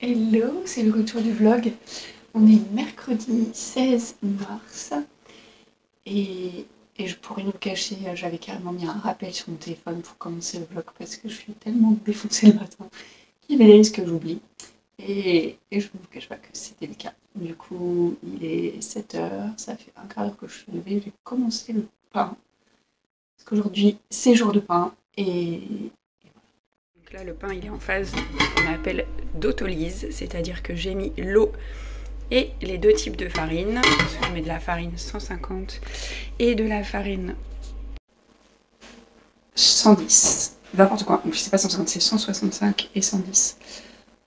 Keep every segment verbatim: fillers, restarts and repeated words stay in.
Hello, c'est le retour du vlog. On est mercredi seize mars et, et je pourrais nous le cacher, j'avais carrément mis un rappel sur mon téléphone pour commencer le vlog parce que je suis tellement défoncée le matin qu'il m'énerve que j'oublie et, et je ne vous cache pas que c'était le cas. Du coup, il est sept heures, ça fait un quart d'heure que je suis levée, j'ai commencé le pain parce qu'aujourd'hui c'est jour de pain et... Donc là, le pain il est en phase qu'on appelle d'autolyse, c'est-à-dire que j'ai mis l'eau et les deux types de farine. On met de la farine cent cinquante et de la farine cent dix. N'importe quoi, donc c'est pas cent cinquante, c'est cent soixante-cinq et cent dix.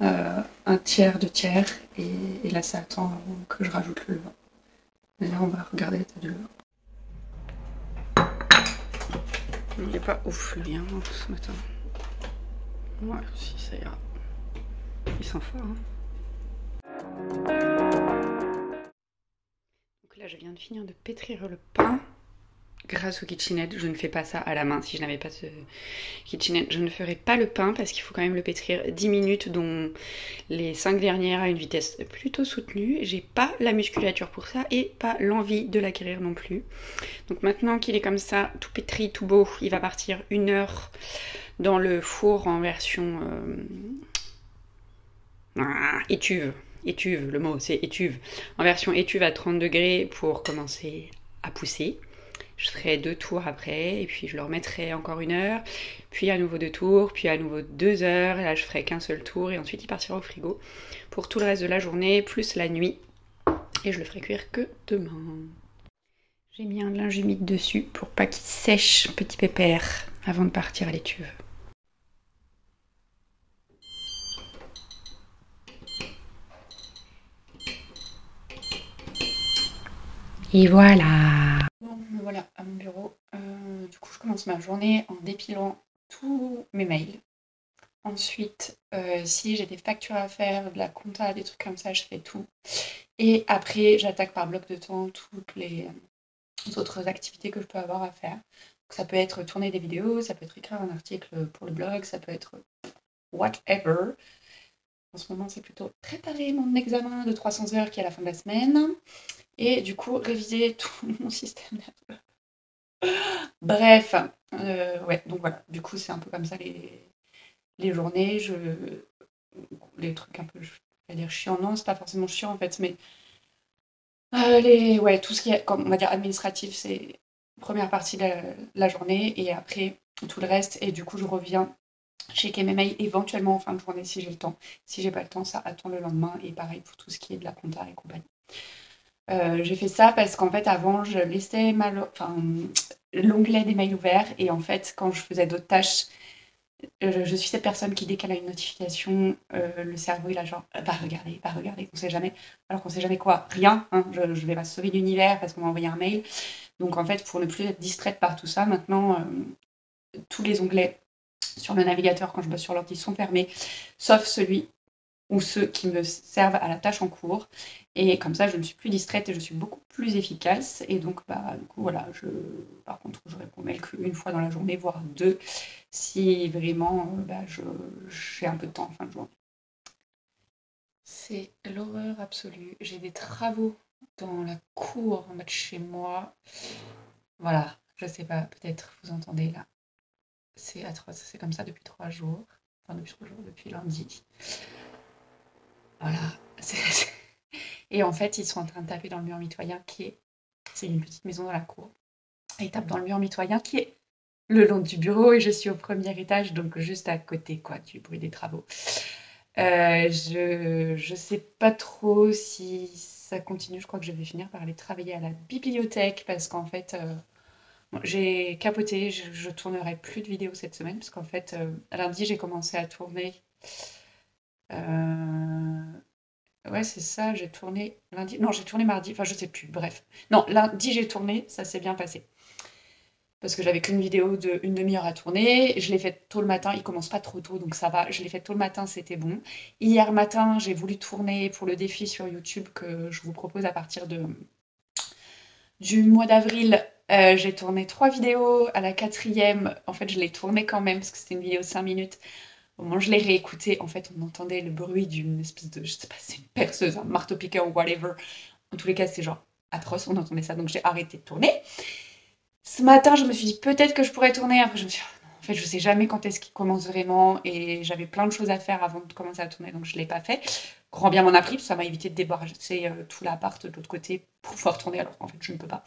Euh, un tiers, deux tiers, et, et là ça attend avant que je rajoute le levain. Et là on va regarder l'état du levain. Il est pas ouf lui hein, ce matin. Ouais, si ça ira. Il sent fort. Hein. Donc là, je viens de finir de pétrir le pain grâce au KitchenAid. Je ne fais pas ça à la main. Si je n'avais pas ce KitchenAid, je ne ferais pas le pain parce qu'il faut quand même le pétrir dix minutes, dont les cinq dernières à une vitesse plutôt soutenue. J'ai pas la musculature pour ça et pas l'envie de l'acquérir non plus. Donc maintenant qu'il est comme ça, tout pétri, tout beau, il va partir une heure dans le four en version euh... ah, étuve. Étuve, le mot c'est étuve, en version étuve à trente degrés pour commencer à pousser. Je ferai deux tours après et puis je le remettrai encore une heure, puis à nouveau deux tours, puis à nouveau deux heures. Et là je ferai qu'un seul tour et ensuite il partira au frigo pour tout le reste de la journée plus la nuit. Et je le ferai cuire que demain. J'ai mis un linge humide dessus pour pas qu'il sèche, petit pépère, avant de partir à l'étuve. Et voilà. Bon, me voilà à mon bureau. Euh, du coup, je commence ma journée en dépilant tous mes mails. Ensuite, euh, si j'ai des factures à faire, de la compta, des trucs comme ça, je fais tout. Et après, j'attaque par bloc de temps toutes les autres activités que je peux avoir à faire. Donc, ça peut être tourner des vidéos, ça peut être écrire un article pour le blog, ça peut être whatever. En ce moment, c'est plutôt préparer mon examen de trois cents heures qui est à la fin de la semaine. Et du coup, réviser tout mon système nerveux. Bref, euh, ouais, donc voilà. Du coup, c'est un peu comme ça les, les journées. Je, les trucs un peu, je vais dire chiant, non, c'est pas forcément chiant en fait, mais euh, les, ouais, tout ce qui est, comme on va dire, administratif, c'est première partie de la, la journée et après tout le reste. Et du coup, je reviens checker mes mails éventuellement en fin de journée si j'ai le temps. Si j'ai pas le temps, ça attend le lendemain. Et pareil pour tout ce qui est de la compta et compagnie. Euh, j'ai fait ça parce qu'en fait avant je laissais mal... enfin, l'onglet des mails ouverts et en fait quand je faisais d'autres tâches je, je suis cette personne qui dès qu'elle a une notification euh, le cerveau il a genre va bah, regarder, va bah, regarder, on sait jamais, alors qu'on sait jamais quoi, rien, hein. je, je vais pas sauver l'univers parce qu'on m'a envoyé un mail, donc en fait pour ne plus être distraite par tout ça maintenant euh, tous les onglets sur le navigateur quand je bosse sur l'ordi sont fermés sauf celui ou ceux qui me servent à la tâche en cours. Et comme ça, je ne suis plus distraite et je suis beaucoup plus efficace. Et donc, bah, du coup, voilà, je... par contre, je réponds mail qu'une fois dans la journée, voire deux, si vraiment bah, je... j'ai un peu de temps en fin de journée. C'est l'horreur absolue. J'ai des travaux dans la cour en bas de chez moi. Voilà, je sais pas, peut-être vous entendez là. C'est atroce, c'est comme ça depuis trois jours. Enfin, depuis trois jours, depuis lundi. Voilà. Et en fait, ils sont en train de taper dans le mur mitoyen qui est... C'est une petite maison dans la cour. Ils tapent dans le mur mitoyen qui est le long du bureau et je suis au premier étage, donc juste à côté quoi, du bruit des travaux. Euh, je je sais pas trop si ça continue. Je crois que je vais finir par aller travailler à la bibliothèque parce qu'en fait, euh, bon, j'ai capoté. Je, je tournerai plus de vidéos cette semaine parce qu'en fait, euh, lundi, j'ai commencé à tourner... Euh... Ouais c'est ça, j'ai tourné lundi, non j'ai tourné mardi, enfin je sais plus, bref. Non, lundi j'ai tourné, ça s'est bien passé. Parce que j'avais qu'une vidéo d'une demi-heure à tourner, je l'ai faite tôt le matin, il commence pas trop tôt donc ça va, je l'ai faite tôt le matin, c'était bon. Hier matin j'ai voulu tourner pour le défi sur YouTube que je vous propose à partir de... du mois d'avril Euh, j'ai tourné trois vidéos. À la quatrième, en fait, je l'ai tournée quand même parce que c'était une vidéo de cinq minutes. Au moment où je l'ai réécoutée, en fait, on entendait le bruit d'une espèce de, je sais pas, c'est une perceuse, un marteau-piqueur ou whatever. En tous les cas, c'est genre atroce, on entendait ça, donc j'ai arrêté de tourner. Ce matin, je me suis dit peut-être que je pourrais tourner. Après, je me suis dit, oh, non, en fait, je sais jamais quand est-ce qu'il commence vraiment et j'avais plein de choses à faire avant de commencer à tourner, donc je l'ai pas fait. Grand bien m'en a pris, parce que ça m'a évité de débarrasser euh, tout l'appart de l'autre côté pour pouvoir tourner alors qu'en fait, je ne peux pas.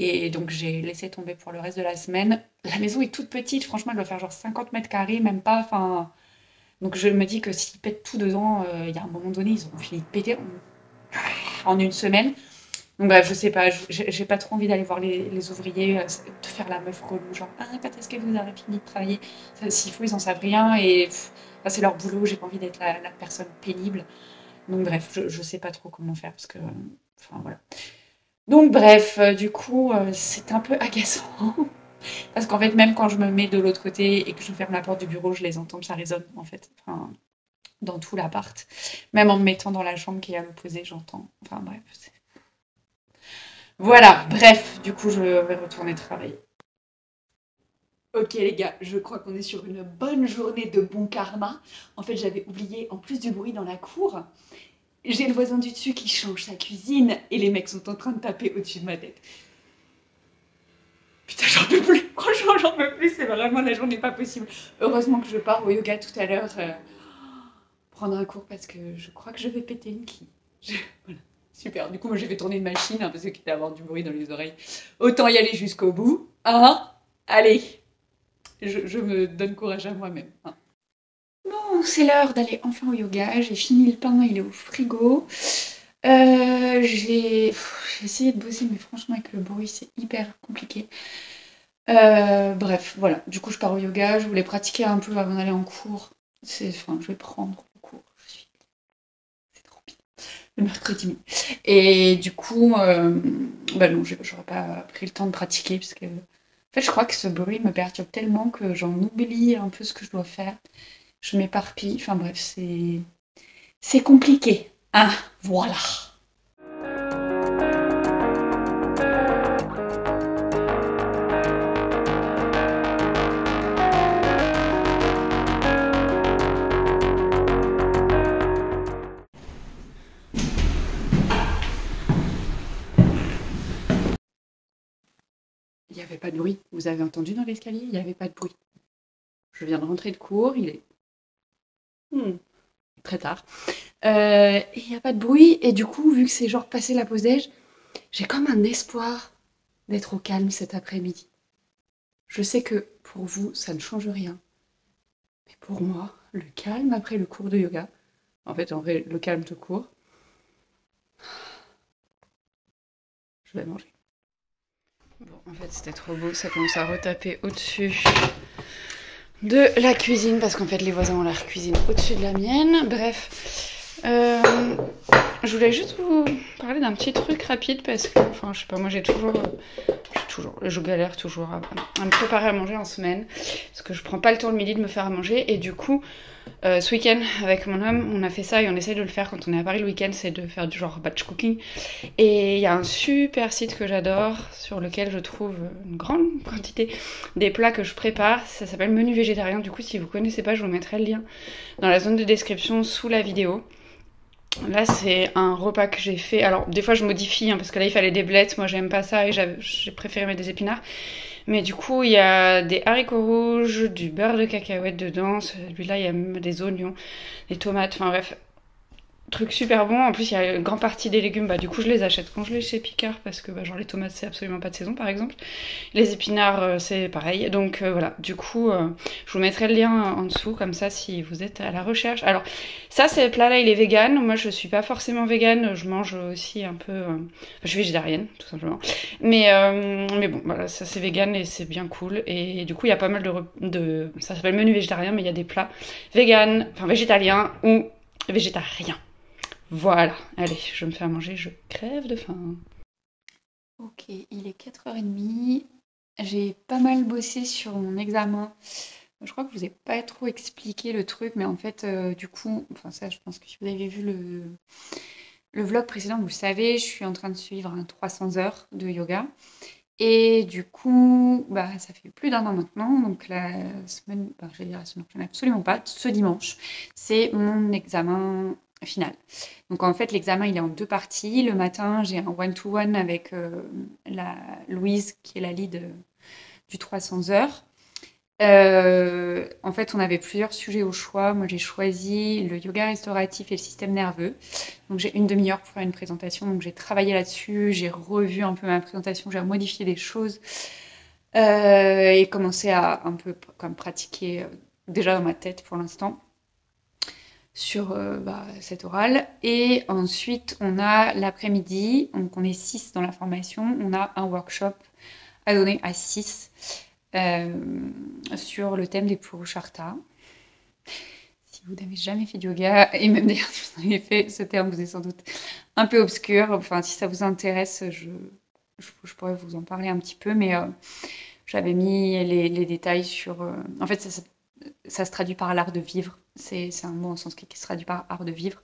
Et donc, j'ai laissé tomber pour le reste de la semaine. La maison est toute petite. Franchement, elle doit faire genre cinquante mètres carrés, même pas. Enfin, donc, je me dis que s'ils pètent tout dedans, il euh, y a un moment donné, ils ont fini de péter en, en une semaine. Donc, bref, je sais pas. J'ai pas trop envie d'aller voir les, les ouvriers, euh, de faire la meuf relou. Genre, ah, quand est-ce que vous avez fini de travailler? S'il faut, ils en savent rien. Et enfin, c'est leur boulot. J'ai pas envie d'être la, la personne pénible. Donc, bref, je, je sais pas trop comment faire parce que... Enfin, voilà. Donc bref, euh, du coup, euh, c'est un peu agaçant, parce qu'en fait, même quand je me mets de l'autre côté et que je ferme la porte du bureau, je les entends, ça résonne, en fait, enfin, dans tout l'appart. Même en me mettant dans la chambre qui est à l'opposé, j'entends, enfin bref. Voilà, bref, du coup, je vais retourner travailler. Ok les gars, je crois qu'on est sur une bonne journée de bon karma. En fait, j'avais oublié, en plus du bruit dans la cour... J'ai le voisin du dessus qui change sa cuisine et les mecs sont en train de taper au-dessus de ma tête. Putain, j'en peux plus. Franchement, j'en peux plus. C'est vraiment la journée pas possible. Heureusement que je pars au yoga tout à l'heure. Euh, prendre un cours parce que je crois que je vais péter une quille. Je... Voilà. Super. Du coup, moi, j'ai fait tourner une machine hein, parce que quitte à avoir du bruit dans les oreilles. Autant y aller jusqu'au bout. Hein, allez. Je, je me donne courage à moi-même. Hein. Bon, c'est l'heure d'aller enfin au yoga, j'ai fini le pain, il est au frigo. Euh, j'ai essayé de bosser, mais franchement avec le bruit c'est hyper compliqué. Euh, bref, voilà, du coup je pars au yoga, je voulais pratiquer un peu avant d'aller en cours. Enfin, je vais prendre le cours, suis... c'est trop bien, le mercredi. Et du coup, euh, bah non, j'aurais pas pris le temps de pratiquer, parce que... En fait je crois que ce bruit me perturbe tellement que j'en oublie un peu ce que je dois faire. Je m'éparpille, enfin bref, c'est... c'est compliqué, hein, voilà. Il n'y avait pas de bruit, vous avez entendu dans l'escalier, il n'y avait pas de bruit. Je viens de rentrer de cours, il est... Hmm. Très tard. Euh, et il n'y a pas de bruit. Et du coup, vu que c'est genre passé la pause déj, j'ai comme un espoir d'être au calme cet après-midi. Je sais que pour vous, ça ne change rien. Mais pour moi, le calme après le cours de yoga, en fait, en vrai, le calme tout court, je vais manger. Bon, en fait, c'était trop beau. Ça commence à retaper au-dessus de la cuisine, parce qu'en fait les voisins ont leur cuisine au-dessus de la mienne. Bref, euh, je voulais juste vous parler d'un petit truc rapide, parce que, enfin je sais pas, moi j'ai toujours, euh, toujours, je galère toujours à, à me préparer à manger en semaine, parce que je prends pas le temps le midi de me faire à manger, et du coup, euh, ce week-end avec mon homme, on a fait ça, et on essaye de le faire quand on est à Paris le week-end, c'est de faire du genre batch cooking, et il y a un super site que j'adore, sur lequel je trouve une grande quantité des plats que je prépare, ça s'appelle Menu Végétarien, du coup si vous connaissez pas je vous mettrai le lien dans la zone de description sous la vidéo. Là c'est un repas que j'ai fait, alors des fois je modifie hein, parce que là il fallait des blettes, moi j'aime pas ça et j'ai préféré mettre des épinards, mais du coup il y a des haricots rouges, du beurre de cacahuète dedans, celui-là il y a même des oignons, des tomates, enfin bref, truc super bon. En plus il y a une grande partie des légumes, bah du coup je les achète congelés chez Picard, parce que bah, genre les tomates c'est absolument pas de saison par exemple, les épinards euh, c'est pareil, donc euh, voilà, du coup euh, je vous mettrai le lien en dessous comme ça si vous êtes à la recherche. Alors ça c'est le plat là, il est vegan, moi je suis pas forcément vegan, je mange aussi un peu, euh... enfin, je suis végétarienne tout simplement, mais, euh, mais bon voilà, ça c'est vegan et c'est bien cool, et, et du coup il y a pas mal de, de... ça s'appelle Menu Végétarien, mais il y a des plats vegan, enfin végétaliens ou végétariens. Voilà, allez, je vais me faire manger, je crève de faim. Ok, il est quatre heures trente, j'ai pas mal bossé sur mon examen. Je crois que je vous ai pas trop expliqué le truc, mais en fait, euh, du coup, enfin ça je pense que si vous avez vu le, le vlog précédent, vous le savez, je suis en train de suivre un trois cents heures de yoga. Et du coup, bah, ça fait plus d'un an maintenant, donc la semaine, bah, je vais dire la semaine prochaine, absolument pas, ce dimanche, c'est mon examen final. Donc en fait, l'examen, il est en deux parties. Le matin, j'ai un one-to-one avec euh, la Louise, qui est la lead euh, du trois cents heures. Euh, en fait, on avait plusieurs sujets au choix. Moi, j'ai choisi le yoga restauratif et le système nerveux. Donc, j'ai une demi-heure pour faire une présentation. Donc, j'ai travaillé là-dessus. J'ai revu un peu ma présentation. J'ai modifié des choses euh, et commencé à un peu comme pratiquer euh, déjà dans ma tête pour l'instant sur euh, bah, cet oral. Et ensuite, on a l'après-midi. Donc, on est six dans la formation. On a un workshop à donner à six. Euh, sur le thème des puruṣārthas. Si vous n'avez jamais fait de yoga, et même d'ailleurs si vous en avez fait, ce terme vous est sans doute un peu obscur. Enfin, si ça vous intéresse, je, je, je pourrais vous en parler un petit peu, mais euh, j'avais mis les, les détails sur... Euh, en fait, ça, ça, ça se traduit par l'art de vivre. C'est un mot en sanskrit qui se traduit par art de vivre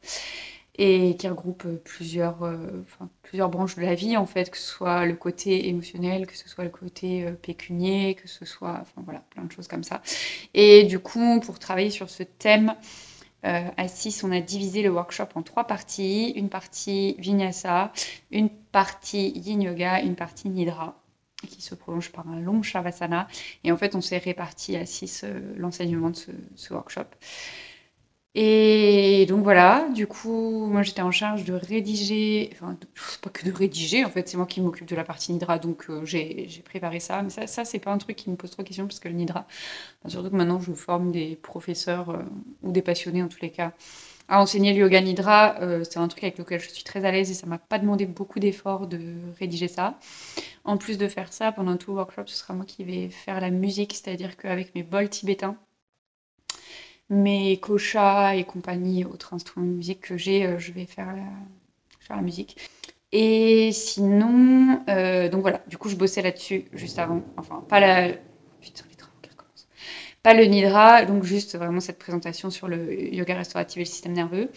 et qui regroupe plusieurs, euh, enfin, plusieurs branches de la vie, en fait, que ce soit le côté émotionnel, que ce soit le côté euh, pécunier, que ce soit, enfin voilà, plein de choses comme ça. Et du coup, pour travailler sur ce thème, euh, à six, on a divisé le workshop en trois parties, une partie vinyasa, une partie yin yoga, une partie nidra, qui se prolonge par un long shavasana. Et en fait, on s'est réparti à six euh, l'enseignement de ce, ce workshop. Et donc voilà, du coup, moi j'étais en charge de rédiger, enfin, c'est pas que de rédiger, en fait, c'est moi qui m'occupe de la partie nidra, donc euh, j'ai préparé ça. Mais ça, ça c'est pas un truc qui me pose trop de questions, parce que le nidra, enfin, surtout que maintenant je forme des professeurs euh, ou des passionnés en tous les cas à enseigner le yoga nidra, euh, c'est un truc avec lequel je suis très à l'aise et ça m'a pas demandé beaucoup d'efforts de rédiger ça. En plus de faire ça, pendant tout le workshop, ce sera moi qui vais faire la musique, c'est-à-dire qu'avec mes bols tibétains, mes koshas et compagnie, autres instruments de musique que j'ai, euh, je vais faire la, faire la musique. Et sinon, euh, donc voilà, du coup je bossais là-dessus juste avant, enfin pas la... Putain, les travaux qui recommencent. Pas le nidra, donc juste vraiment cette présentation sur le yoga restauratif et le système nerveux.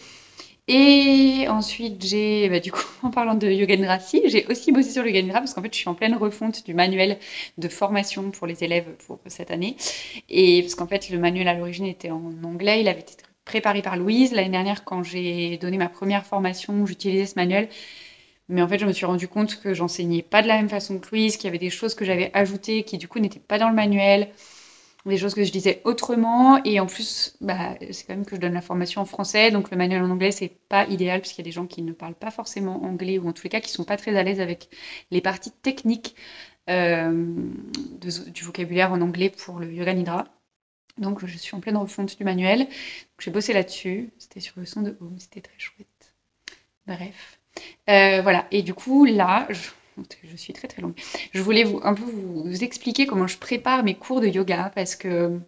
Et ensuite j'ai, bah, du coup en parlant de yoga nidra, si, j'ai aussi bossé sur le yoga nidra parce qu'en fait je suis en pleine refonte du manuel de formation pour les élèves pour cette année. Et parce qu'en fait le manuel à l'origine était en anglais, il avait été préparé par Louise. L'année dernière quand j'ai donné ma première formation, j'utilisais ce manuel. Mais en fait je me suis rendu compte que j'enseignais pas de la même façon que Louise, qu'il y avait des choses que j'avais ajoutées qui du coup n'étaient pas dans le manuel, des choses que je disais autrement, et en plus bah, c'est quand même que je donne la formation en français, donc le manuel en anglais c'est pas idéal parce qu'il y a des gens qui ne parlent pas forcément anglais ou en tous les cas qui sont pas très à l'aise avec les parties techniques euh, de, du vocabulaire en anglais pour le yoga nidra. Donc je suis en pleine refonte du manuel, j'ai bossé là-dessus, c'était sur le son de home, c'était très chouette. Bref, euh, voilà, et du coup là je... Je suis très très longue. Je voulais vous, un peu vous, vous expliquer comment je prépare mes cours de yoga parce que...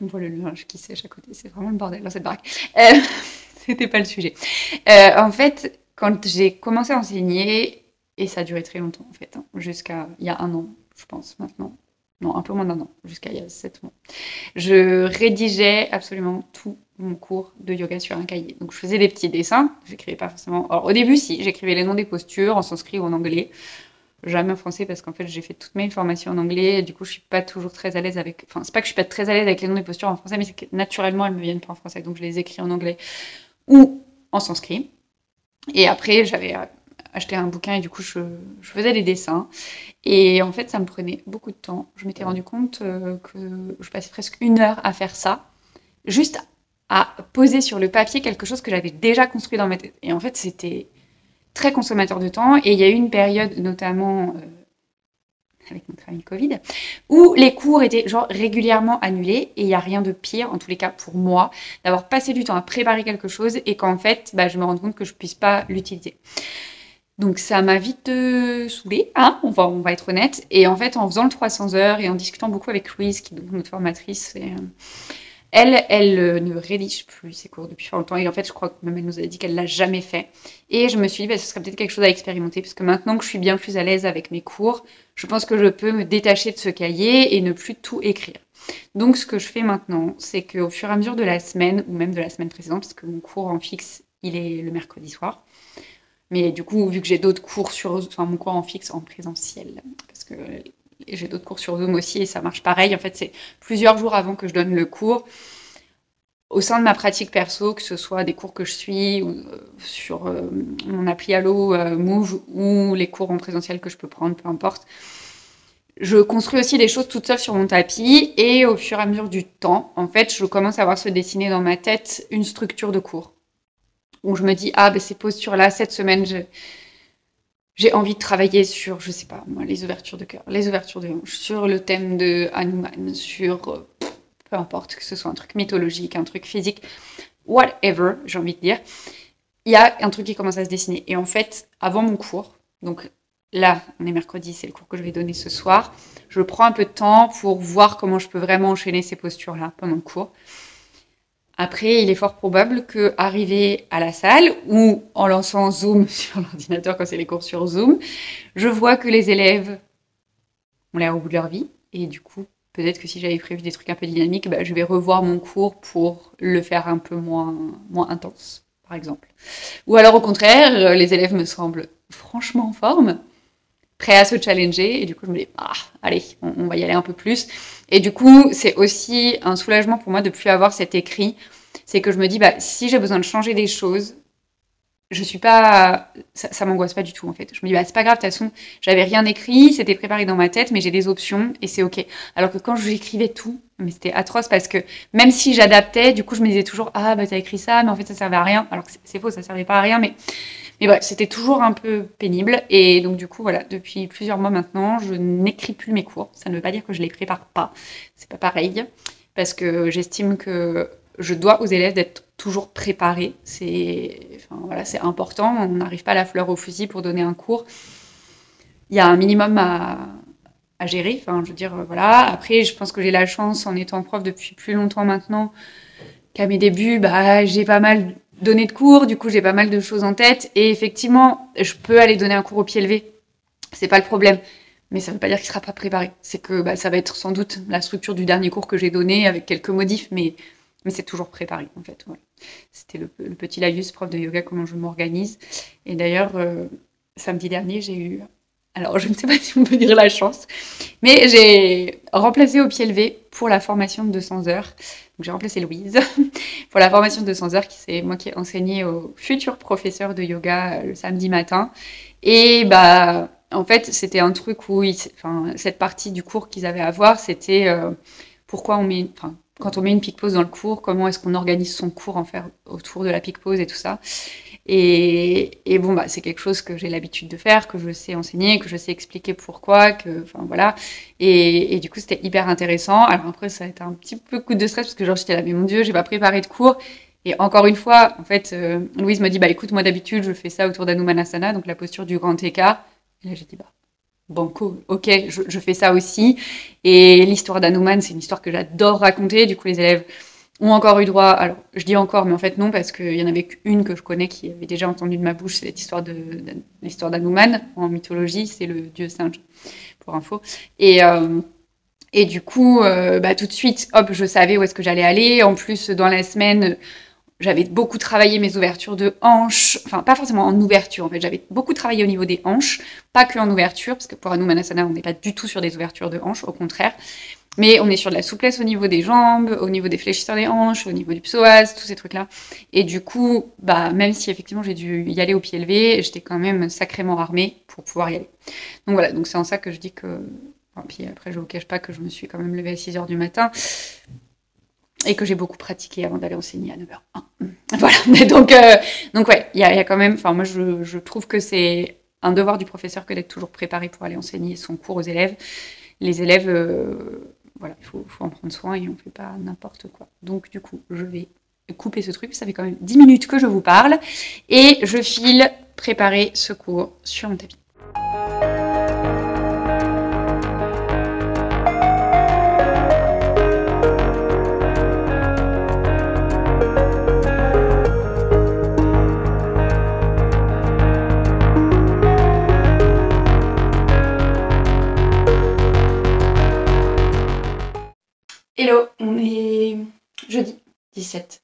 On voit le linge qui sèche à côté, c'est vraiment le bordel dans cette baraque. Euh, C'était pas le sujet. Euh, en fait, quand j'ai commencé à enseigner, et ça a duré très longtemps en fait, hein, jusqu'à il y a un an, je pense maintenant. Non, un peu moins d'un an, jusqu'à il y a sept mois. Je rédigeais absolument tout mon cours de yoga sur un cahier. Donc je faisais des petits dessins, j'écrivais pas forcément... Alors au début, si, j'écrivais les noms des postures en sanskrit ou en anglais. Jamais en français parce qu'en fait, j'ai fait toutes mes formations en anglais et du coup, je suis pas toujours très à l'aise avec... Enfin, c'est pas que je suis pas très à l'aise avec les noms des postures en français, mais c'est que naturellement, elles me viennent pas en français. Donc je les écris en anglais ou en sanskrit. Et après, j'avais... acheter un bouquin et du coup je, je faisais des dessins et en fait ça me prenait beaucoup de temps. Je m'étais rendu compte euh, que je passais presque une heure à faire ça, juste à poser sur le papier quelque chose que j'avais déjà construit dans ma tête. Et en fait c'était très consommateur de temps et il y a eu une période notamment euh, avec notre ami Covid où les cours étaient genre régulièrement annulés et il n'y a rien de pire en tous les cas pour moi d'avoir passé du temps à préparer quelque chose et qu'en fait bah, je me rende compte que je puisse pas l'utiliser. Donc ça m'a vite euh, saoulée, hein, on va, on va être honnête. Et en fait, en faisant le trois cents heures et en discutant beaucoup avec Louise, qui est donc notre formatrice, et, euh, elle, elle euh, ne rédige plus ses cours depuis fort longtemps. Et en fait, je crois que même elle nous a dit qu'elle l'a jamais fait. Et je me suis dit, bah, ce serait peut-être quelque chose à expérimenter, parce que maintenant que je suis bien plus à l'aise avec mes cours, je pense que je peux me détacher de ce cahier et ne plus tout écrire. Donc ce que je fais maintenant, c'est qu'au fur et à mesure de la semaine, ou même de la semaine précédente, parce que mon cours en fixe, il est le mercredi soir, Mais du coup, vu que j'ai d'autres cours sur, enfin mon cours en fixe en présentiel, parce que j'ai d'autres cours sur Zoom aussi et ça marche pareil. En fait, c'est plusieurs jours avant que je donne le cours. Au sein de ma pratique perso, que ce soit des cours que je suis ou, euh, sur euh, mon appli Alo euh, Moves ou les cours en présentiel que je peux prendre, peu importe, je construis aussi des choses toute seule sur mon tapis et au fur et à mesure du temps, en fait, je commence à voir se dessiner dans ma tête une structure de cours où je me dis « Ah, ben, ces postures-là, cette semaine, je... j'ai envie de travailler sur, je sais pas, moi, les ouvertures de cœur, les ouvertures de hanche, sur le thème de Hanuman, sur... Euh, » peu importe, que ce soit un truc mythologique, un truc physique, whatever, j'ai envie de dire, il y a un truc qui commence à se dessiner. Et en fait, avant mon cours, donc là, on est mercredi, c'est le cours que je vais donner ce soir, je prends un peu de temps pour voir comment je peux vraiment enchaîner ces postures-là pendant le cours. Après, il est fort probable qu'arrivé à la salle ou en lançant Zoom sur l'ordinateur quand c'est les cours sur Zoom, je vois que les élèves ont l'air au bout de leur vie et du coup, peut-être que si j'avais prévu des trucs un peu dynamiques, bah, je vais revoir mon cours pour le faire un peu moins, moins intense, par exemple. Ou alors au contraire, les élèves me semblent franchement en forme, prêts à se challenger, et du coup je me dis, ah, allez, on, on va y aller un peu plus. Et du coup, c'est aussi un soulagement pour moi de ne plus avoir cet écrit, c'est que je me dis, bah, si j'ai besoin de changer des choses, je suis pas, ça, ça m'angoisse pas du tout en fait. Je me dis bah c'est pas grave, de toute façon j'avais rien écrit, c'était préparé dans ma tête, mais j'ai des options et c'est ok. Alors que quand j'écrivais tout, mais c'était atroce parce que même si j'adaptais, du coup je me disais toujours ah bah t'as écrit ça, mais en fait ça servait à rien. Alors que c'est faux, ça servait pas à rien, mais mais bref, c'était toujours un peu pénible. Et donc du coup voilà, depuis plusieurs mois maintenant, je n'écris plus mes cours. Ça ne veut pas dire que je les prépare pas, c'est pas pareil, parce que j'estime que je dois aux élèves d'être toujours préparés. C'est enfin, voilà, c'est important. On n'arrive pas à la fleur au fusil pour donner un cours. Il y a un minimum à, à gérer. Enfin, je veux dire, voilà. Après, je pense que j'ai la chance, en étant prof depuis plus longtemps maintenant, qu'à mes débuts, bah, j'ai pas mal donné de cours. Du coup, j'ai pas mal de choses en tête. Et effectivement, je peux aller donner un cours au pied levé. C'est pas le problème. Mais ça ne veut pas dire qu'il ne sera pas préparé. C'est que bah, ça va être sans doute la structure du dernier cours que j'ai donné avec quelques modifs, mais... Mais c'est toujours préparé, en fait. Voilà. C'était le, le petit laïus, prof de yoga, comment je m'organise. Et d'ailleurs, euh, samedi dernier, j'ai eu... Alors, je ne sais pas si on peut dire la chance, mais j'ai remplacé au pied levé pour la formation de deux cents heures. Donc, j'ai remplacé Louise pour la formation de deux cents heures, qui c'est moi qui ai enseigné aux futurs professeurs de yoga le samedi matin. Et bah, en fait, c'était un truc où... Ils, enfin, cette partie du cours qu'ils avaient à voir, c'était euh, pourquoi on met... Enfin, quand on met une pique-pause dans le cours, comment est-ce qu'on organise son cours en faire autour de la pique-pause et tout ça. Et, et bon, bah, c'est quelque chose que j'ai l'habitude de faire, que je sais enseigner, que je sais expliquer pourquoi, que, enfin voilà. Et, et du coup, c'était hyper intéressant. Alors après, ça a été un petit peu coup de stress parce que genre, j'étais là, mais mon Dieu, j'ai pas préparé de cours. Et encore une fois, en fait, euh, Louise me dit, bah écoute, moi d'habitude, je fais ça autour d'Hanumanasana, donc la posture du grand écart. Et là, j'ai dit, bah. Banco, ok, je, je fais ça aussi. Et l'histoire d'Hanuman, c'est une histoire que j'adore raconter. Du coup, les élèves ont encore eu droit... Alors, je dis encore, mais en fait non, parce qu'il y en avait qu'une que je connais qui avait déjà entendu de ma bouche, c'est l'histoire de, de, l'histoire d'Hanuman. En mythologie, c'est le dieu singe, pour info. Et... Euh, et du coup, euh, bah, tout de suite, hop, je savais où est-ce que j'allais aller. En plus, dans la semaine... J'avais beaucoup travaillé mes ouvertures de hanches, enfin pas forcément en ouverture en fait, j'avais beaucoup travaillé au niveau des hanches, pas que en ouverture, parce que pour Hanumanasana on n'est pas du tout sur des ouvertures de hanches, au contraire, mais on est sur de la souplesse au niveau des jambes, au niveau des fléchisseurs des hanches, au niveau du psoas, tous ces trucs-là. Et du coup, bah même si effectivement j'ai dû y aller au pied levé, j'étais quand même sacrément armée pour pouvoir y aller. Donc voilà, donc c'est en ça que je dis que... Enfin, puis après je vous cache pas que je me suis quand même levée à six heures du matin... Et que j'ai beaucoup pratiqué avant d'aller enseigner à neuf heures un. Voilà, donc, euh, donc ouais, il y, y a quand même... Enfin, moi, je, je trouve que c'est un devoir du professeur que d'être toujours préparé pour aller enseigner son cours aux élèves. Les élèves, euh, voilà, il faut, faut en prendre soin et on ne fait pas n'importe quoi. Donc, du coup, je vais couper ce truc. Ça fait quand même dix minutes que je vous parle. Et je file préparer ce cours sur mon tapis. Hello, on est jeudi dix-sept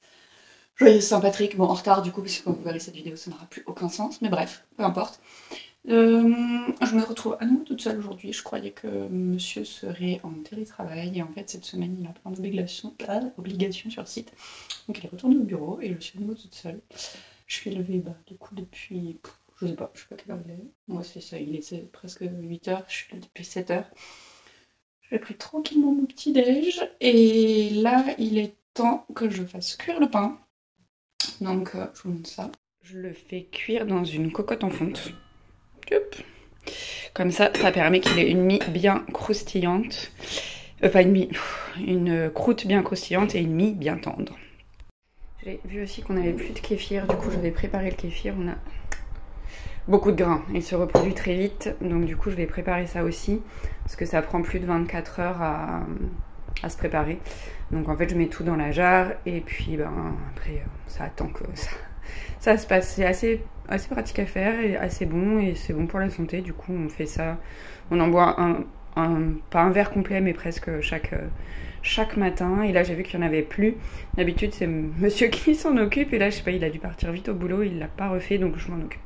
Joyeux Saint-Patrick, bon en retard du coup, parce que quand vous verrez cette vidéo, ça n'aura plus aucun sens, mais bref, peu importe. Euh, je me retrouve à nouveau toute seule aujourd'hui, je croyais que monsieur serait en télétravail, et en fait cette semaine il a plein d'obligations obligations sur site, donc il est retourné au bureau, et je suis à nouveau toute seule. Je suis levée, bah, du coup depuis, je sais pas, je sais pas quelle heure il est, moi c'est ça, il est presque huit heures, je suis là depuis sept heures. J'ai pris tranquillement mon petit déj, et là il est temps que je fasse cuire le pain. Donc euh, je vous montre ça. Je le fais cuire dans une cocotte en fonte. Yep. Comme ça, ça permet qu'il ait une mie bien croustillante. Euh, pas une mie, une croûte bien croustillante et une mie bien tendre. J'ai vu aussi qu'on n'avait plus de kéfir, du coup je vais préparer le kéfir. On a beaucoup de grains, il se reproduit très vite, donc du coup je vais préparer ça aussi. Parce que ça prend plus de vingt-quatre heures à, à se préparer. Donc en fait je mets tout dans la jarre et puis ben après ça attend que ça, ça se passe. C'est assez, assez pratique à faire et assez bon et c'est bon pour la santé. Du coup on fait ça, on en boit un, un pas un verre complet mais presque chaque, chaque matin. Et là j'ai vu qu'il n'y en avait plus. D'habitude c'est monsieur qui s'en occupe et là je sais pas, il a dû partir vite au boulot, il l'a pas refait donc je m'en occupe.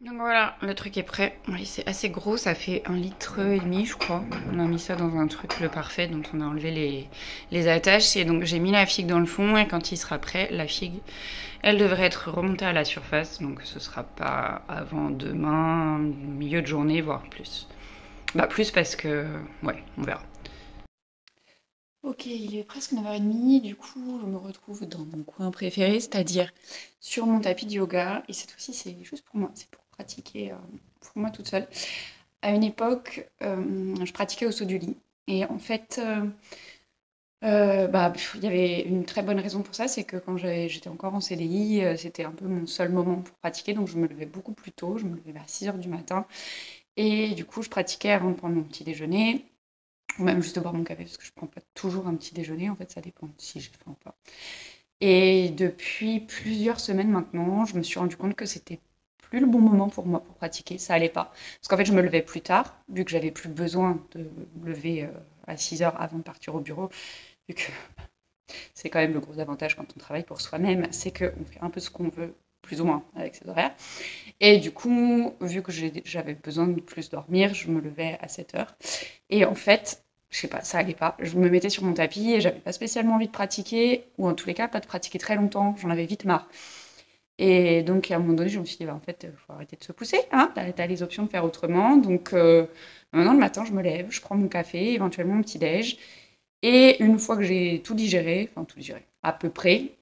Donc voilà, le truc est prêt. Oui, c'est assez gros, ça fait un litre et demi je crois. On a mis ça dans un truc le parfait, dont on a enlevé les, les attaches. Et donc j'ai mis la figue dans le fond et quand il sera prêt, la figue, elle devrait être remontée à la surface. Donc ce sera pas avant demain, milieu de journée, voire plus. Bah plus parce que, ouais, on verra. Ok, il est presque neuf heures trente, du coup je me retrouve dans mon coin préféré, c'est-à-dire sur mon tapis de yoga. Et cette fois-ci c'est juste pour moi, c'est pour pratiquer euh, pour moi toute seule. À une époque, euh, je pratiquais au saut du lit. Et en fait, euh, euh, bah, il y avait une très bonne raison pour ça, c'est que quand j'étais encore en C D I, euh, c'était un peu mon seul moment pour pratiquer. Donc je me levais beaucoup plus tôt, je me levais vers six heures du matin. Et du coup, je pratiquais avant de prendre mon petit déjeuner, ou même juste de boire mon café, parce que je ne prends pas toujours un petit déjeuner. En fait, ça dépend si j'ai faim ou pas. Et depuis plusieurs semaines maintenant, je me suis rendu compte que c'était plus le bon moment pour moi pour pratiquer, ça allait pas. Parce qu'en fait, je me levais plus tard, vu que j'avais plus besoin de me lever euh, à six heures avant de partir au bureau, vu que c'est quand même le gros avantage quand on travaille pour soi-même, c'est qu'on fait un peu ce qu'on veut, plus ou moins, avec ses horaires. Et du coup, vu que j'avais besoin de plus dormir, je me levais à sept heures. Et en fait, je sais pas, ça allait pas. Je me mettais sur mon tapis et j'avais pas spécialement envie de pratiquer, ou en tous les cas, pas de pratiquer très longtemps, j'en avais vite marre. Et donc, à un moment donné, je me suis dit, bah, en fait, il faut arrêter de se pousser, hein, t'as, t'as les options de faire autrement. Donc, euh, maintenant, le matin, je me lève, je prends mon café, éventuellement mon petit-déj. Et une fois que j'ai tout digéré, enfin, tout digéré, à peu près,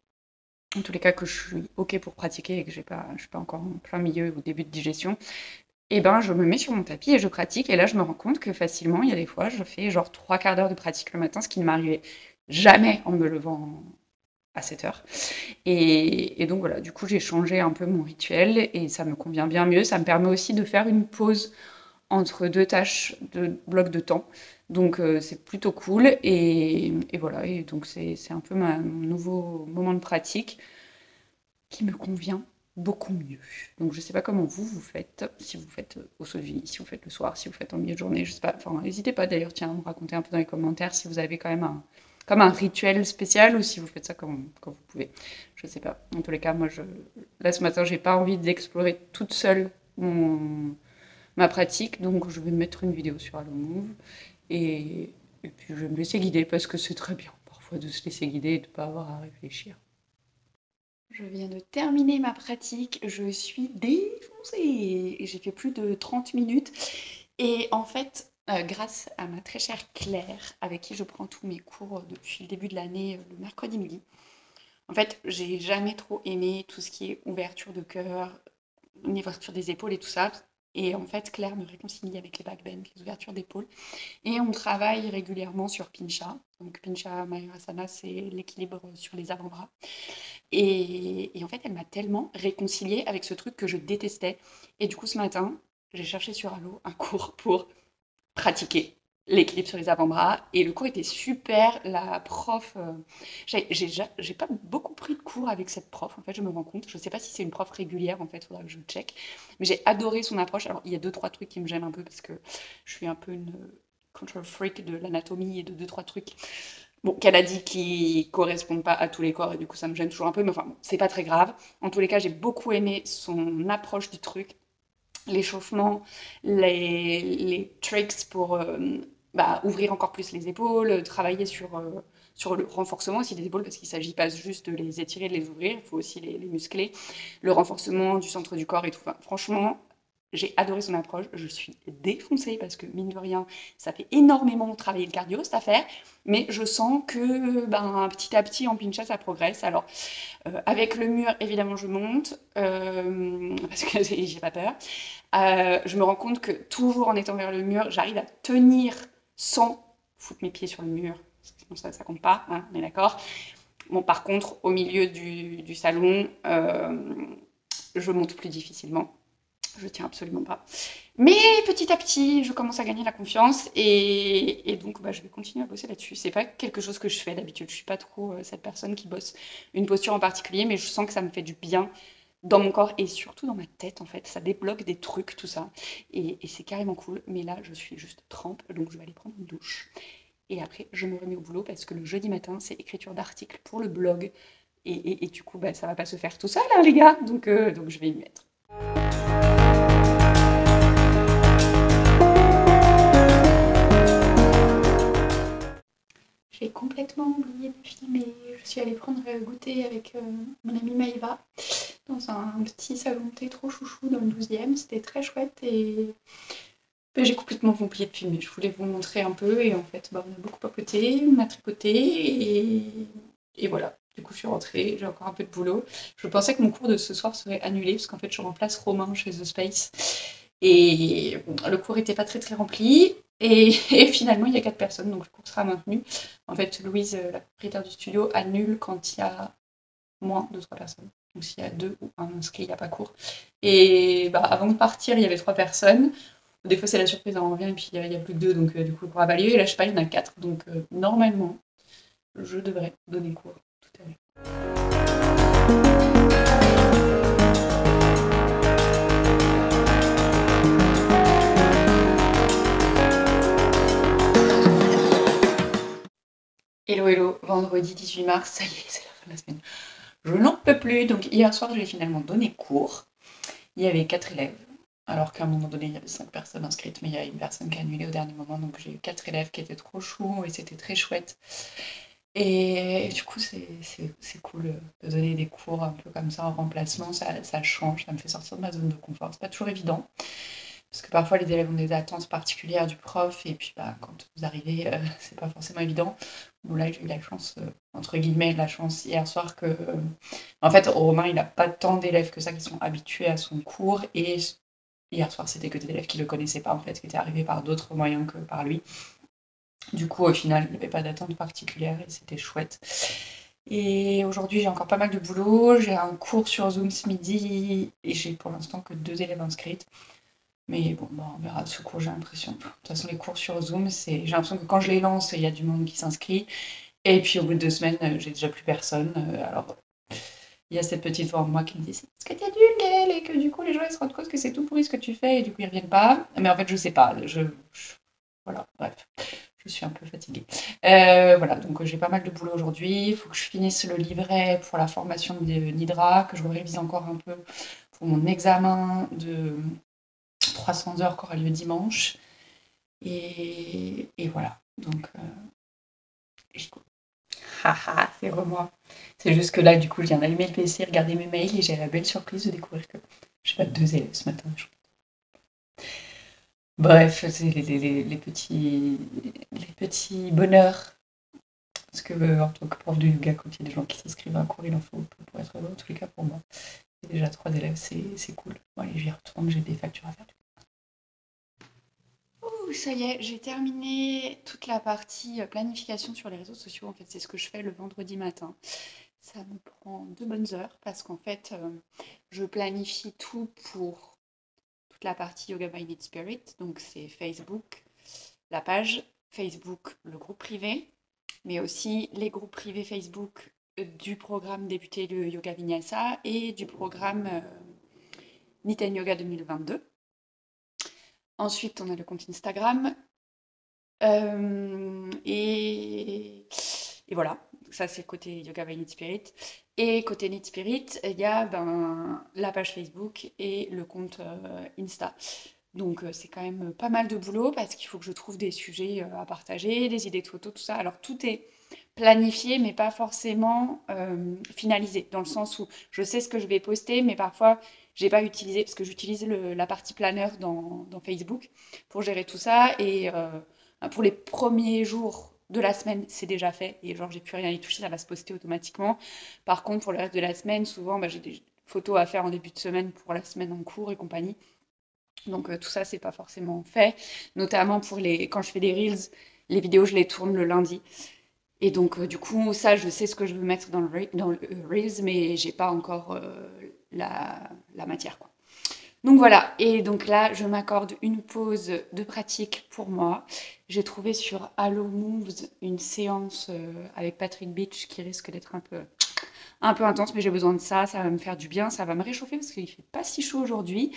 en tous les cas, que je suis OK pour pratiquer et que j'ai pas, je suis pas encore en plein milieu ou début de digestion, et ben, je me mets sur mon tapis et je pratique. Et là, je me rends compte que facilement, il y a des fois, je fais genre trois quarts d'heure de pratique le matin, ce qui ne m'arrivait jamais en me levant à sept heures. Et, et donc voilà, du coup j'ai changé un peu mon rituel et ça me convient bien mieux. Ça me permet aussi de faire une pause entre deux tâches, deux blocs de temps. Donc euh, c'est plutôt cool et, et voilà. Et donc c'est un peu ma, mon nouveau moment de pratique qui me convient beaucoup mieux. Donc je sais pas comment vous vous faites, si vous faites au saut du lit, si vous faites le soir, si vous faites en milieu de journée, je sais pas. Enfin n'hésitez pas d'ailleurs, tiens, à me raconter un peu dans les commentaires si vous avez quand même un... comme un rituel spécial ou si vous faites ça comme, comme vous pouvez. Je sais pas. En tous les cas, moi, je, là, ce matin, j'ai pas envie d'explorer toute seule mon, ma pratique. Donc, je vais mettre une vidéo sur Alo Moves. Et, et puis, je vais me laisser guider parce que c'est très bien, parfois, de se laisser guider et de pas avoir à réfléchir. Je viens de terminer ma pratique. Je suis défoncée. J'ai fait plus de trente minutes. Et en fait... Euh, grâce à ma très chère Claire, avec qui je prends tous mes cours depuis le début de l'année, le mercredi midi. En fait, j'ai jamais trop aimé tout ce qui est ouverture de cœur, ouverture des épaules et tout ça. Et en fait, Claire me réconcilie avec les backbends, les ouvertures d'épaules. Et on travaille régulièrement sur Pincha. Donc Pincha Mayurasana, c'est l'équilibre sur les avant-bras. Et, et en fait, elle m'a tellement réconciliée avec ce truc que je détestais. Et du coup, ce matin, j'ai cherché sur Alo un cours pour... pratiquer l'équilibre sur les avant-bras et le cours était super. La prof, euh, j'ai pas beaucoup pris de cours avec cette prof, en fait, je me rends compte. Je sais pas si c'est une prof régulière, en fait, faudra que je check, mais j'ai adoré son approche. Alors, il y a deux, trois trucs qui me gênent un peu parce que je suis un peu une control freak de l'anatomie et de deux, trois trucs. Bon, qu'elle a dit qui correspondent pas à tous les corps et du coup ça me gêne toujours un peu, mais enfin bon, c'est pas très grave. En tous les cas, j'ai beaucoup aimé son approche du truc, l'échauffement, les, les tricks pour euh, bah, ouvrir encore plus les épaules, travailler sur, euh, sur le renforcement aussi des épaules parce qu'il s'agit pas juste de les étirer, de les ouvrir, il faut aussi les, les muscler, le renforcement du centre du corps et tout. Enfin, franchement, j'ai adoré son approche, je suis défoncée parce que mine de rien, ça fait énormément travailler le cardio cette affaire, mais je sens que ben, petit à petit en pincha ça progresse. Alors euh, avec le mur évidemment je monte euh, parce que j'ai pas peur. Euh, je me rends compte que toujours en étant vers le mur, j'arrive à tenir sans foutre mes pieds sur le mur, sinon ça, ça compte pas, hein, on est d'accord. Bon, par contre au milieu du, du salon, euh, je monte plus difficilement. Je tiens absolument pas. Mais petit à petit, je commence à gagner la confiance et, et donc bah, je vais continuer à bosser là-dessus. C'est pas quelque chose que je fais d'habitude. Je suis pas trop euh, cette personne qui bosse une posture en particulier, mais je sens que ça me fait du bien dans mon corps et surtout dans ma tête en fait. Ça débloque des trucs, tout ça. Et, et c'est carrément cool. Mais là, je suis juste trempe, donc je vais aller prendre une douche. Et après, je me remets au boulot parce que le jeudi matin, c'est écriture d'articles pour le blog. Et, et, et du coup, bah, ça va pas se faire tout seul, hein, les gars. Donc, euh, donc je vais y mettre. J'ai complètement oublié de filmer, je suis allée prendre à goûter avec euh, mon amie Maïva dans un, un petit salon thé trop chouchou dans le douzième, c'était très chouette et ben, j'ai complètement oublié de filmer, je voulais vous montrer un peu et en fait ben, on a beaucoup papoté, on a tricoté et, et voilà, du coup je suis rentrée, j'ai encore un peu de boulot. Je pensais que mon cours de ce soir serait annulé parce qu'en fait je remplace Romain chez The Space et bon, le cours n'était pas très très rempli. Et, et finalement, il y a quatre personnes, donc le cours sera maintenu. En fait, Louise, la propriétaire du studio, annule quand il y a moins de trois personnes. Donc s'il y a deux ou un inscrit, il n'y a pas cours. Et bah, avant de partir, il y avait trois personnes. Des fois, c'est la surprise, on revient et puis il n'y a, a plus que deux, donc euh, du coup, le cours a validé. Et là, je sais pas, il y en a quatre. Donc euh, normalement, je devrais donner cours tout à l'heure. Hello hello, vendredi dix-huit mars, ça y est, c'est la fin de la semaine. Je n'en peux plus, donc hier soir j'ai finalement donné cours. Il y avait quatre élèves, alors qu'à un moment donné il y avait cinq personnes inscrites, mais il y a une personne qui a annulé au dernier moment, donc j'ai eu quatre élèves qui étaient trop chauds et c'était très chouette. Et du coup c'est cool de donner des cours un peu comme ça en remplacement, ça, ça change, ça me fait sortir de ma zone de confort, c'est pas toujours évident. Parce que parfois les élèves ont des attentes particulières du prof et puis bah, quand vous arrivez, euh, c'est pas forcément évident. Bon là j'ai eu la chance, euh, entre guillemets la chance hier soir que... Euh, en fait Romain il n'a pas tant d'élèves que ça qui sont habitués à son cours et hier soir c'était que des élèves qui ne le connaissaient pas en fait, qui étaient arrivés par d'autres moyens que par lui. Du coup au final il n'y avait pas d'attente particulière et c'était chouette. Et aujourd'hui j'ai encore pas mal de boulot, j'ai un cours sur Zoom ce midi et j'ai pour l'instant que deux élèves inscrites. Mais bon, bah on verra ce cours, j'ai l'impression. De toute façon, les cours sur Zoom, j'ai l'impression que quand je les lance, il y a du monde qui s'inscrit. Et puis au bout de deux semaines, j'ai déjà plus personne. Alors, il y a cette petite voix en moi qui me dit « Est-ce que t'es nul, Gaëlle ?» Et que du coup, les gens ils se rendent compte que c'est tout pourri ce que tu fais et du coup, ils reviennent pas. Mais en fait, je sais pas. Je... Voilà, bref. Je suis un peu fatiguée. Euh, voilà, donc j'ai pas mal de boulot aujourd'hui. Il faut que je finisse le livret pour la formation de Nidra, que je révise encore un peu pour mon examen de... trois cents heures qui aura lieu dimanche. Et, et voilà. Donc, euh, j'y coupe. Haha, c'est vraiment moi. C'est juste que là, du coup, je viens d'allumer le P C, regarder mes mails et j'ai la belle surprise de découvrir que je n'ai pas deux élèves ce matin. Je... Bref, c'est les, les, les, petits, les petits bonheurs. Parce que, euh, en tant que prof de yoga, quand il y a des gens qui s'inscrivent à un cours, il en faut pour être heureux, en tous les cas pour moi. Déjà trois élèves, c'est cool. Bon, allez, je vais retourner, j'ai des factures à faire. Ouh, ça y est, j'ai terminé toute la partie planification sur les réseaux sociaux. En fait, c'est ce que je fais le vendredi matin. Ça me prend deux bonnes heures parce qu'en fait, euh, je planifie tout pour toute la partie Yoga by Knit Spirit. Donc, c'est Facebook, la page, Facebook, le groupe privé, mais aussi les groupes privés Facebook, du programme débuté le yoga vinyasa et du programme euh, Niten Yoga deux mille vingt-deux. Ensuite, on a le compte Instagram euh, et Et voilà, ça c'est côté Yoga by Knit Spirit. Et côté Knit Spirit, il y a ben, la page Facebook et le compte euh, Insta. Donc euh, c'est quand même pas mal de boulot parce qu'il faut que je trouve des sujets euh, à partager, des idées de photos, tout ça. Alors tout est planifié mais pas forcément euh, finalisé, dans le sens où je sais ce que je vais poster mais parfois j'ai pas utilisé, parce que j'utilise la partie planeur dans, dans Facebook pour gérer tout ça. Et euh, pour les premiers jours de la semaine, c'est déjà fait et genre j'ai plus rien à y toucher, ça va se poster automatiquement. Par contre pour le reste de la semaine, souvent bah, j'ai des photos à faire en début de semaine pour la semaine en cours et compagnie. Donc euh, tout ça, c'est pas forcément fait, notamment pour les quand je fais des reels, les vidéos, je les tourne le lundi. Et donc euh, du coup, ça, je sais ce que je veux mettre dans le, re dans le reels, mais j'ai pas encore euh, la, la matière, quoi. Donc voilà, et donc là, je m'accorde une pause de pratique pour moi. J'ai trouvé sur Alo Moves une séance euh, avec Patrick Beach qui risque d'être un peu... un peu intense, mais j'ai besoin de ça, ça va me faire du bien, ça va me réchauffer parce qu'il fait pas si chaud aujourd'hui.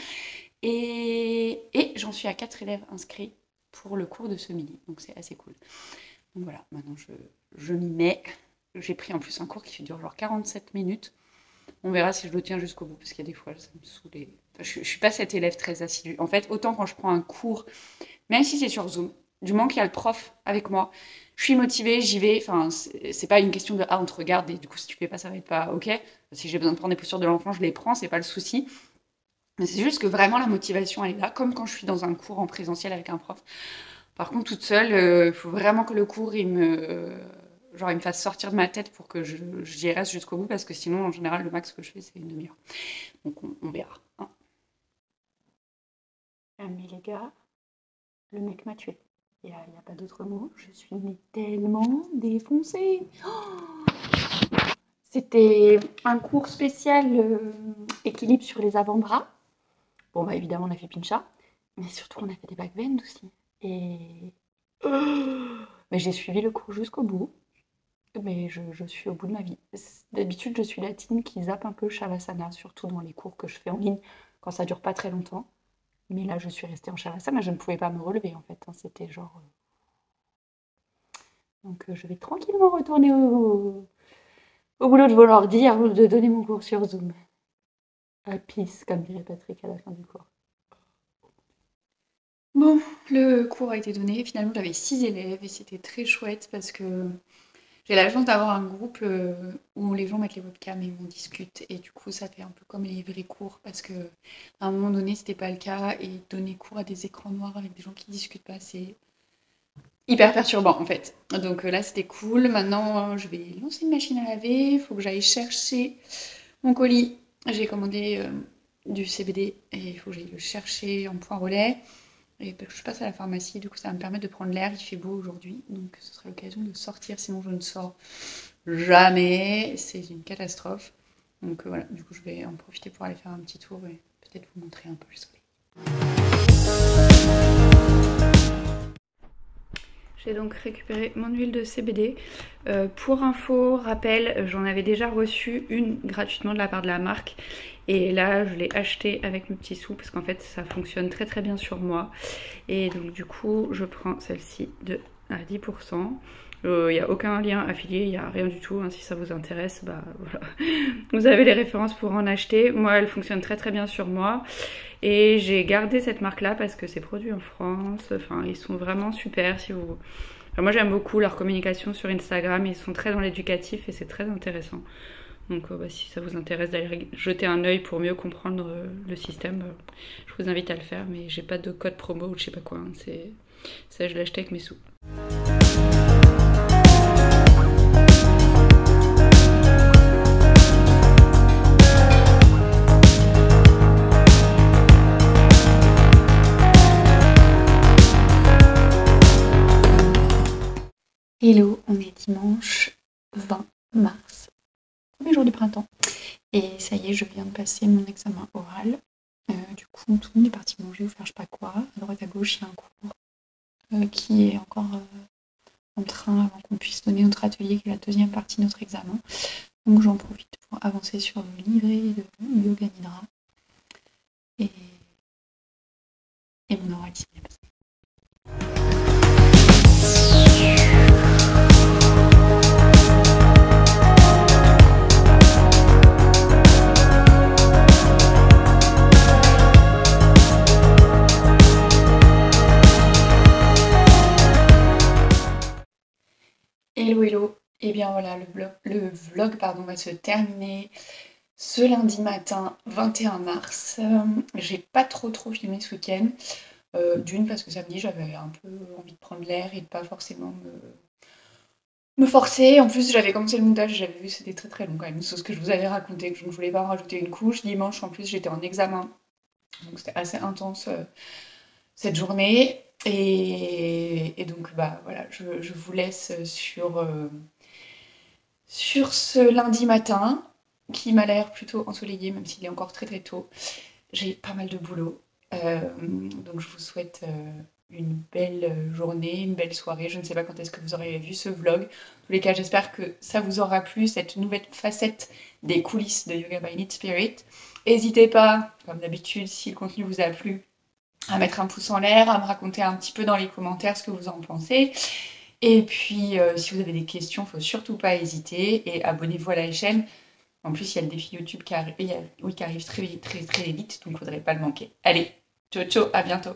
Et, et j'en suis à quatre élèves inscrits pour le cours de ce midi, donc c'est assez cool. Donc voilà, maintenant je, je m'y mets. J'ai pris en plus un cours qui dure genre quarante-sept minutes. On verra si je le tiens jusqu'au bout, parce qu'il y a des fois, ça me saoule. Et... Enfin, je, je suis pas cette élève très assidue. En fait, autant quand je prends un cours, même si c'est sur Zoom, du moment qu'il y a le prof avec moi, je suis motivée, j'y vais. Enfin, c'est pas une question de ah, on te regarde et du coup, si tu fais pas, ça va être pas ok. Si j'ai besoin de prendre des postures de l'enfant, je les prends, c'est pas le souci. Mais c'est juste que vraiment la motivation, elle est là, comme quand je suis dans un cours en présentiel avec un prof. Par contre, toute seule, il euh, faut vraiment que le cours, il me, euh, genre, il me fasse sortir de ma tête pour que j'y reste jusqu'au bout, parce que sinon, en général, le max que je fais, c'est une demi-heure. Donc, on, on verra. Hein. Ah, mais les gars, le mec m'a tué. Il n'y a, a pas d'autre mot. Je suis tellement défoncée. Oh, c'était un cours spécial euh, équilibre sur les avant-bras. Bon, bah évidemment, on a fait Pincha, mais surtout, on a fait des back bends aussi. Et... Mais j'ai suivi le cours jusqu'au bout. Mais je, je suis au bout de ma vie. D'habitude, je suis la team qui zappe un peu shavasana, surtout dans les cours que je fais en ligne, quand ça dure pas très longtemps. Mais là, je suis restée en shavasana, je ne pouvais pas me relever, en fait. C'était genre... Donc, je vais tranquillement retourner au... Au boulot, je vais leur dire de donner mon cours sur Zoom. À peace, comme dirait Patrick à la fin du cours. Bon, le cours a été donné. Finalement, j'avais six élèves et c'était très chouette parce que j'ai la chance d'avoir un groupe où les gens mettent les webcams et on discute. Et du coup, ça fait un peu comme les vrais cours parce qu'à un moment donné, c'était pas le cas. Et donner cours à des écrans noirs avec des gens qui discutent pas, c'est... hyper perturbant en fait. Donc là c'était cool. Maintenant je vais lancer une machine à laver. Il faut que j'aille chercher mon colis. J'ai commandé euh, du C B D et il faut que j'aille le chercher en point relais. Et je passe à la pharmacie. Du coup ça va me permettre de prendre l'air. Il fait beau aujourd'hui. Donc ce sera l'occasion de sortir. Sinon je ne sors jamais. C'est une catastrophe. Donc euh, voilà. Du coup je vais en profiter pour aller faire un petit tour et peut-être vous montrer un peu le soleil. J'ai donc récupéré mon huile de C B D. Euh, pour info, rappel, j'en avais déjà reçu une gratuitement de la part de la marque. Et là, je l'ai achetée avec mes petits sous parce qu'en fait, ça fonctionne très très bien sur moi. Et donc du coup, je prends celle-ci de à dix pour cent. Il euh, n'y a aucun lien affilié, il n'y a rien du tout. Hein. Si ça vous intéresse, bah voilà. Vous avez les références pour en acheter. Moi, elle fonctionne très très bien sur moi. Et j'ai gardé cette marque-là parce que c'est produit en France. Enfin, ils sont vraiment super. Si vous... enfin, moi, j'aime beaucoup leur communication sur Instagram. Ils sont très dans l'éducatif et c'est très intéressant. Donc, euh, bah, si ça vous intéresse d'aller jeter un œil pour mieux comprendre euh, le système, euh, je vous invite à le faire. Mais j'ai pas de code promo ou je sais pas quoi. Hein. C'est ça, je l'ai acheté avec mes sous. Hello, on est dimanche vingt mars, premier jour du printemps, et ça y est, je viens de passer mon examen oral. Euh, du coup, tout le monde est parti manger ou faire je sais pas quoi. À droite à gauche, il y a un cours euh, qui est encore euh, en train avant qu'on puisse donner notre atelier, qui est la deuxième partie de notre examen. Donc j'en profite pour avancer sur le livret de Yoga Nidra et, et mon oral qui s'est passé. We'll be right back. voilà, le, blog, le vlog pardon, va se terminer ce lundi matin vingt et un mars. Euh, j'ai pas trop trop filmé ce week-end. Euh, d'une parce que samedi j'avais un peu envie de prendre l'air et de pas forcément me, me forcer. En plus j'avais commencé le montage, j'avais vu c'était très très long quand même, sauf ce que je vous avais raconté, que je ne voulais pas en rajouter une couche. Dimanche en plus j'étais en examen, donc c'était assez intense euh, cette journée. Et, et donc bah voilà, je, je vous laisse sur, euh, sur ce lundi matin qui m'a l'air plutôt ensoleillé, même s'il est encore très très tôt. J'ai pas mal de boulot, euh, donc je vous souhaite euh, une belle journée, une belle soirée. Je ne sais pas quand est-ce que vous aurez vu ce vlog. En tous les cas, j'espère que ça vous aura plu, cette nouvelle facette des coulisses de Yoga by Knit Spirit. N'hésitez pas, comme d'habitude, si le contenu vous a plu, à mettre un pouce en l'air, à me raconter un petit peu dans les commentaires ce que vous en pensez. Et puis, euh, si vous avez des questions, faut surtout pas hésiter et abonnez-vous à la chaîne. En plus, il y a le défi YouTube qui, arri- oui, qui arrive très, très, très vite, donc il ne faudrait pas le manquer. Allez, ciao, ciao, à bientôt.